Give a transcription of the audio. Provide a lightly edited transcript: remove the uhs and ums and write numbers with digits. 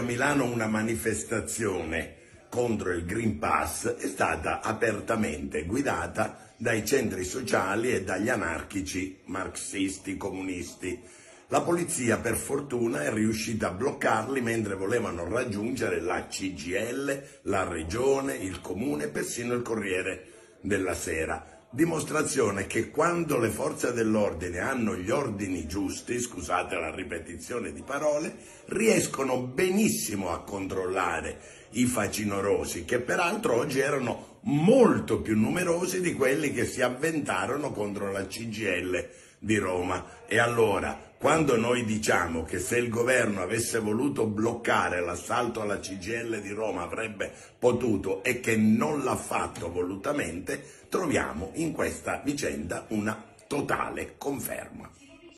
A Milano una manifestazione contro il Green Pass è stata apertamente guidata dai centri sociali e dagli anarchici marxisti comunisti. La polizia per fortuna è riuscita a bloccarli mentre volevano raggiungere la CGIL, la regione, il comune e persino il Corriere della Sera. Dimostrazione che quando le forze dell'ordine hanno gli ordini giusti, scusate la ripetizione di parole, riescono benissimo a controllare i facinorosi, che peraltro oggi erano molto più numerosi di quelli che si avventarono contro la CGIL di Roma. E allora, quando noi diciamo che se il governo avesse voluto bloccare l'assalto alla CGIL di Roma avrebbe potuto e che non l'ha fatto volutamente, troviamo in questa vicenda una totale conferma.